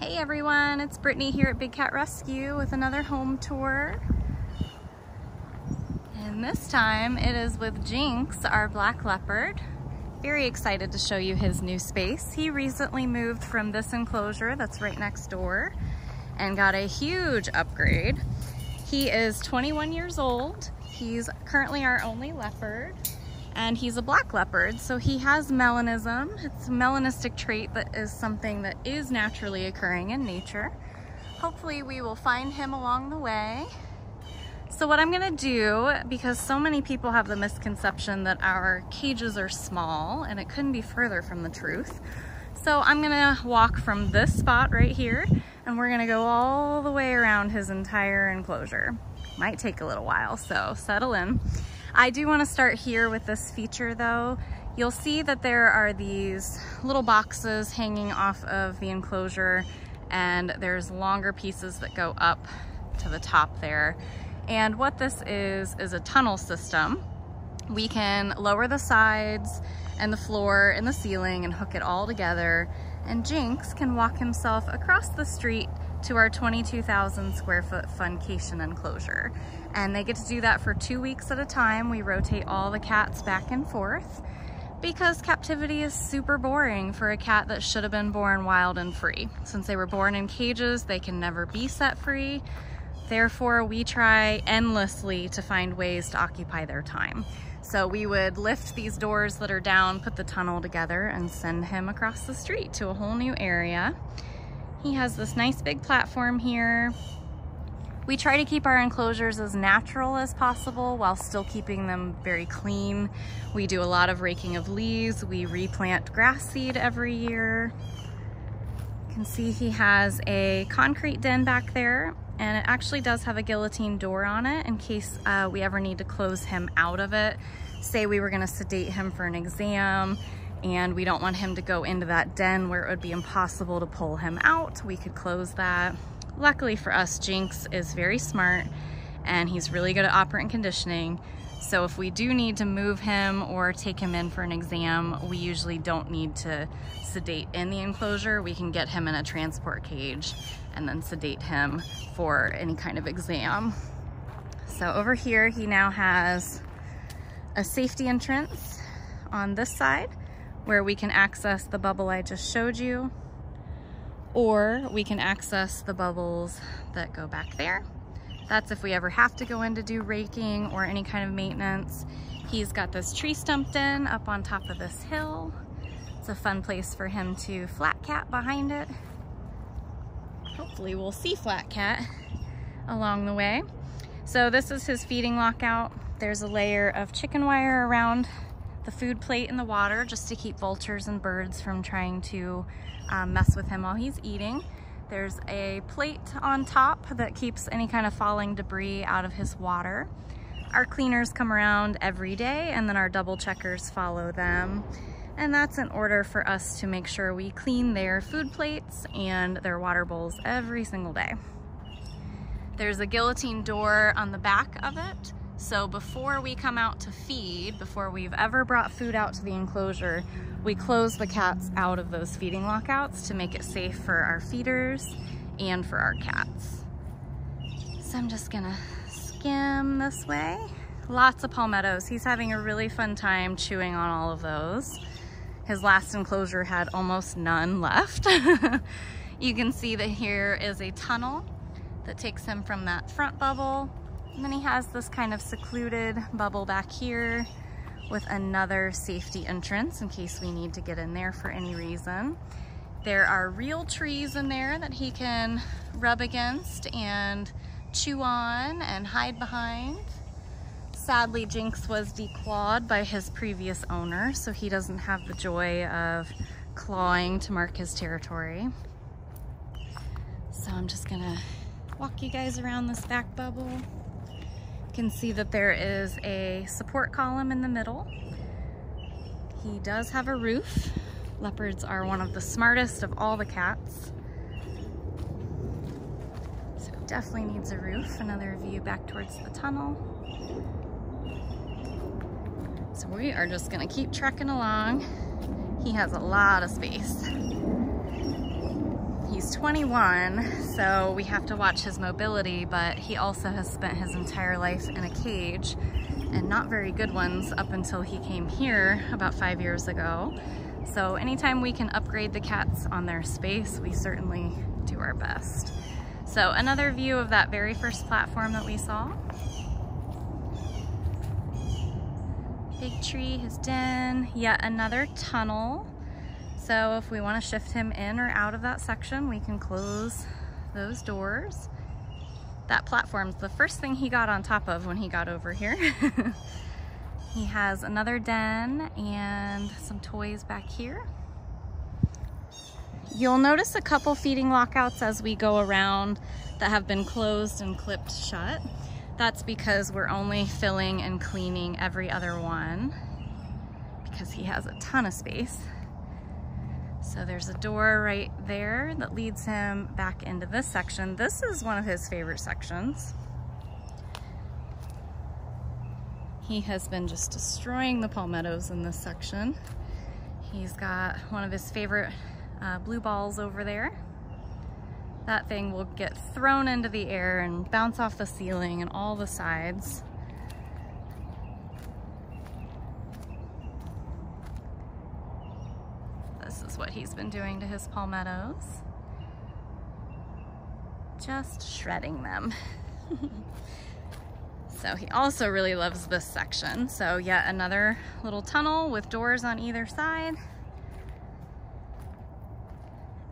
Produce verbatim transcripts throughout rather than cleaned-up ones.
Hey everyone, it's Brittany here at Big Cat Rescue with another home tour. And this time it is with Jinx, our black leopard. Very excited to show you his new space. He recently moved from this enclosure that's right next door and got a huge upgrade. He is twenty-one years old. He's currently our only leopard. And he's a black leopard, so he has melanism. It's a melanistic trait that is something that is naturally occurring in nature. Hopefully we will find him along the way. So what I'm gonna do, because so many people have the misconception that our cages are small, and it couldn't be further from the truth. So I'm gonna walk from this spot right here, and we're gonna go all the way around his entire enclosure. Might take a little while, so settle in. I do want to start here with this feature though. You'll see that there are these little boxes hanging off of the enclosure, and there's longer pieces that go up to the top there. And what this is, is a tunnel system. We can lower the sides and the floor and the ceiling and hook it all together, and Jinx can walk himself across the street to our twenty-two thousand square foot funcation enclosure. And they get to do that for two weeks at a time. We rotate all the cats back and forth because captivity is super boring for a cat that should have been born wild and free. Since they were born in cages, they can never be set free. Therefore, we try endlessly to find ways to occupy their time. So we would lift these doors that are down, put the tunnel together, and send him across the street to a whole new area. He has this nice big platform here. We try to keep our enclosures as natural as possible while still keeping them very clean. We do a lot of raking of leaves. We replant grass seed every year. You can see he has a concrete den back there, and it actually does have a guillotine door on it in case uh, we ever need to close him out of it. Say we were gonna sedate him for an exam, and we don't want him to go into that den where it would be impossible to pull him out. We could close that. Luckily for us, Jinx is very smart and he's really good at operant conditioning. So if we do need to move him or take him in for an exam, we usually don't need to sedate in the enclosure. We can get him in a transport cage and then sedate him for any kind of exam. So over here, he now has a safety entrance on this side, where we can access the bubble I just showed you, or we can access the bubbles that go back there. That's if we ever have to go in to do raking or any kind of maintenance. He's got this tree stump den up on top of this hill. It's a fun place for him to flat cat behind it. Hopefully we'll see flat cat along the way. So this is his feeding lockout. There's a layer of chicken wire around the food plate in the water just to keep vultures and birds from trying to um, mess with him while he's eating. There's a plate on top that keeps any kind of falling debris out of his water. Our cleaners come around every day, and then our double checkers follow them. And that's in order for us to make sure we clean their food plates and their water bowls every single day. There's a guillotine door on the back of it. So before we come out to feed, before we've ever brought food out to the enclosure, we close the cats out of those feeding lockouts to make it safe for our feeders and for our cats. So I'm just gonna skim this way. Lots of palmettos. He's having a really fun time chewing on all of those. His last enclosure had almost none left. You can see that here is a tunnel that takes him from that front bubble. And then he has this kind of secluded bubble back here with another safety entrance in case we need to get in there for any reason. There are real trees in there that he can rub against and chew on and hide behind. Sadly, Jinx was declawed by his previous owner, so he doesn't have the joy of clawing to mark his territory. So I'm just gonna walk you guys around this back bubble. Can see that there is a support column in the middle. He does have a roof. Leopards are one of the smartest of all the cats, so definitely needs a roof. Another view back towards the tunnel. So we are just gonna keep trekking along. He has a lot of space. He's twenty-one, so we have to watch his mobility, but he also has spent his entire life in a cage, and not very good ones, up until he came here about five years ago. So anytime we can upgrade the cats on their space, we certainly do our best. So another view of that very first platform that we saw. Big tree, his den, yet another tunnel. So if we want to shift him in or out of that section, we can close those doors. That platform's the first thing he got on top of when he got over here. He has another den and some toys back here. You'll notice a couple feeding lockouts as we go around that have been closed and clipped shut. That's because we're only filling and cleaning every other one because he has a ton of space. So there's a door right there that leads him back into this section. This is one of his favorite sections. He has been just destroying the palmettos in this section. He's got one of his favorite uh, blue balls over there. That thing will get thrown into the air and bounce off the ceiling and all the sides. What he's been doing to his palmettos. Just shredding them. So he also really loves this section. So yet another little tunnel with doors on either side.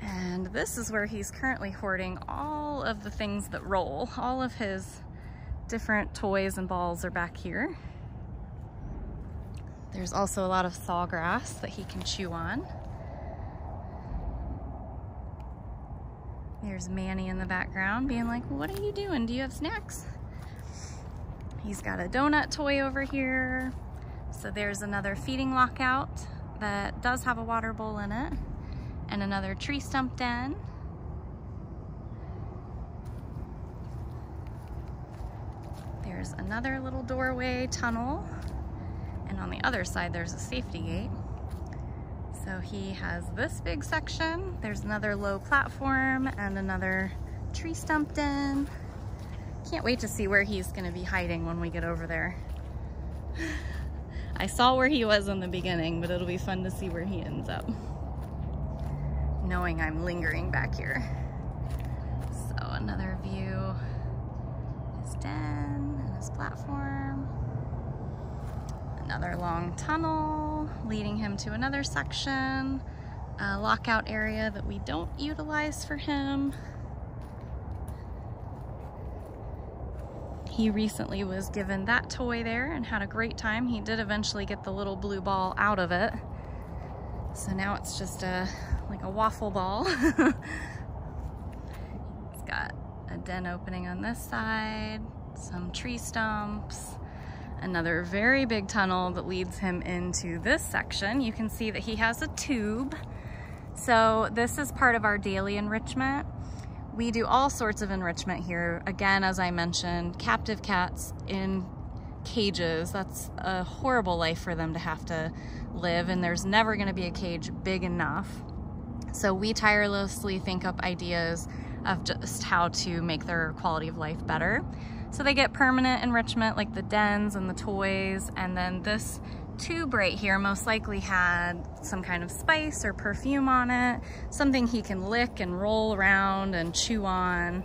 And this is where he's currently hoarding all of the things that roll. All of his different toys and balls are back here. There's also a lot of sawgrass that he can chew on. There's Manny in the background being like, what are you doing? Do you have snacks? He's got a donut toy over here. So there's another feeding lockout that does have a water bowl in it, and another tree stump den. There's another little doorway tunnel, and on the other side there's a safety gate. So he has this big section, there's another low platform and another tree stump den. Can't wait to see where he's gonna be hiding when we get over there. I saw where he was in the beginning, but it'll be fun to see where he ends up, knowing I'm lingering back here. So another view, his den and his platform. Another long tunnel leading him to another section, a lockout area that we don't utilize for him. He recently was given that toy there and had a great time. He did eventually get the little blue ball out of it. So now it's just a like a waffle ball. He's got a den opening on this side, some tree stumps. Another very big tunnel that leads him into this section. You can see that he has a tube. So this is part of our daily enrichment. We do all sorts of enrichment here. Again, as I mentioned, captive cats in cages. That's a horrible life for them to have to live, and there's never going to be a cage big enough. So we tirelessly think up ideas of just how to make their quality of life better. So they get permanent enrichment like the dens and the toys, and then this tube right here most likely had some kind of spice or perfume on it, something he can lick and roll around and chew on.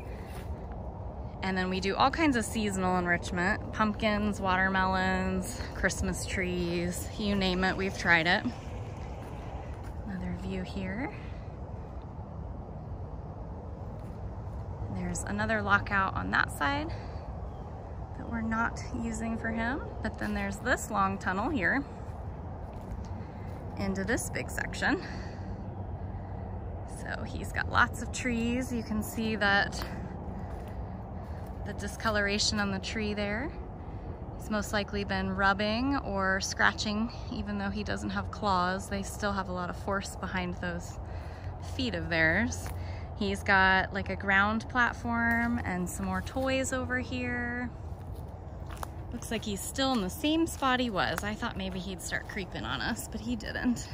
And then we do all kinds of seasonal enrichment, pumpkins, watermelons, Christmas trees, you name it, we've tried it. Another view here. There's another lockout on that side that we're not using for him, but then there's this long tunnel here into this big section. So he's got lots of trees. You can see that the discoloration on the tree there. He's most likely been rubbing or scratching. Even though he doesn't have claws, they still have a lot of force behind those feet of theirs. He's got like a ground platform and some more toys over here. Looks like he's still in the same spot he was. I thought maybe he'd start creeping on us, but he didn't.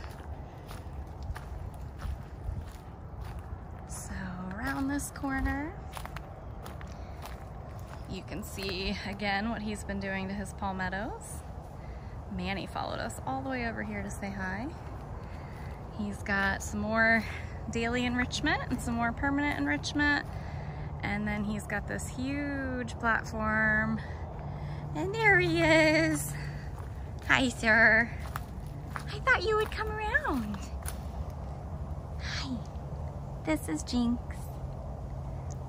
So around this corner. You can see again what he's been doing to his palmettos. Manny followed us all the way over here to say hi. He's got some more daily enrichment and some more permanent enrichment. And then he's got this huge platform. And there he is. Hi, sir. I thought you would come around. Hi. This is Jinx.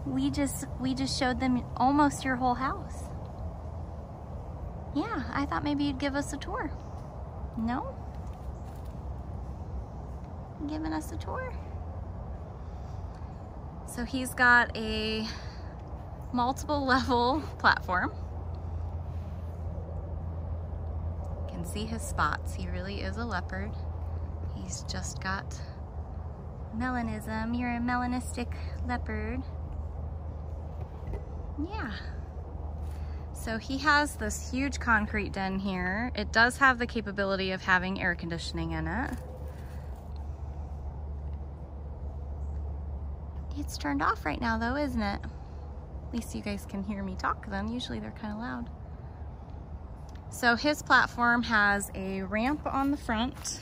We just we just showed them almost your whole house. Yeah, I thought maybe you'd give us a tour. No? Giving us a tour? So he's got a multiple level platform. You can see his spots. He really is a leopard. He's just got melanism. You're a melanistic leopard. Yeah. So he has this huge concrete den here. It does have the capability of having air conditioning in it. It's turned off right now though, isn't it? At least you guys can hear me talk then. Usually they're kind of loud. So his platform has a ramp on the front.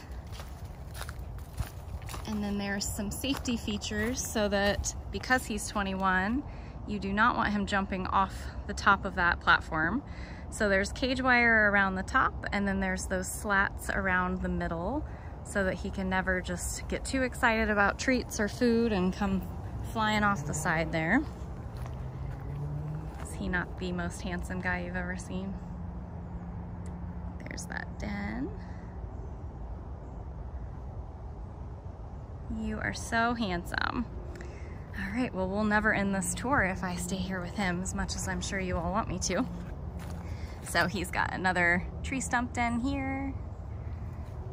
And then there's some safety features so that because he's twenty-one, you do not want him jumping off the top of that platform. So there's cage wire around the top, and then there's those slats around the middle so that he can never just get too excited about treats or food and come flying off the side there. Is he not the most handsome guy you've ever seen? There's that den. You are so handsome. All right, well, we'll never end this tour if I stay here with him, as much as I'm sure you all want me to. So he's got another tree stump den here.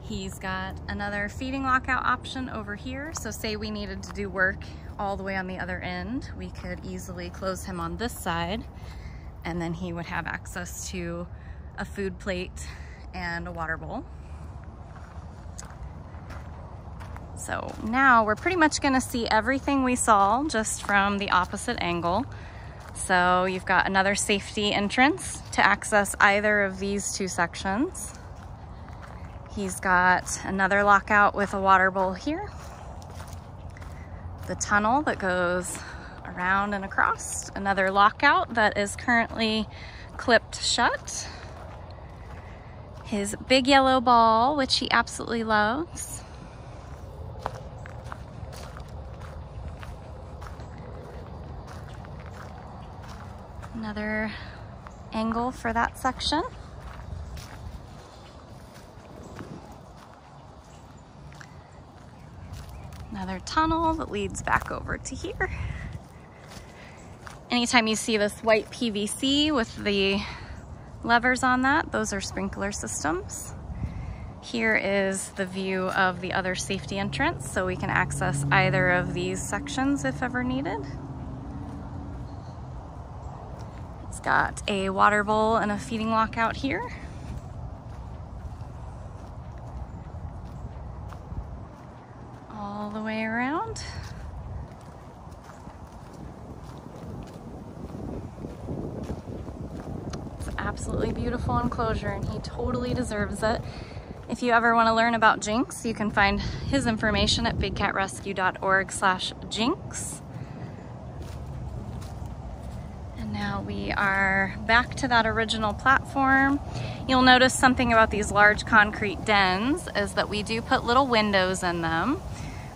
He's got another feeding lockout option over here. So say we needed to do work all the way on the other end, we could easily close him on this side, and then he would have access to a food plate and a water bowl. So now we're pretty much gonna see everything we saw just from the opposite angle. So you've got another safety entrance to access either of these two sections. He's got another lockout with a water bowl here. The tunnel that goes around and across, another lockout that is currently clipped shut. His big yellow ball, which he absolutely loves. Another angle for that section. Another tunnel that leads back over to here. Anytime you see this white P V C with the levers on that, those are sprinkler systems. Here is the view of the other safety entrance, so we can access either of these sections if ever needed. Got a water bowl and a feeding lockout here. All the way around. It's an absolutely beautiful enclosure and he totally deserves it. If you ever want to learn about Jinx, you can find his information at big cat rescue dot org slash jinx. Now we are back to that original platform. You'll notice something about these large concrete dens is that we do put little windows in them.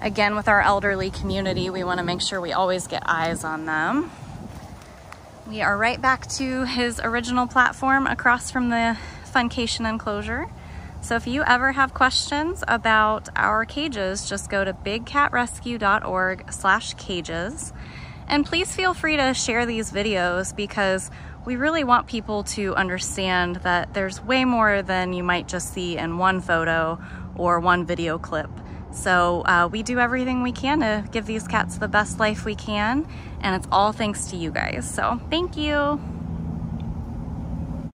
Again, with our elderly community, we want to make sure we always get eyes on them. We are right back to his original platform across from the Funcation enclosure. So if you ever have questions about our cages, just go to big cat rescue dot org slash cages. And please feel free to share these videos because we really want people to understand that there's way more than you might just see in one photo or one video clip. So uh, we do everything we can to give these cats the best life we can, and it's all thanks to you guys. So thank you.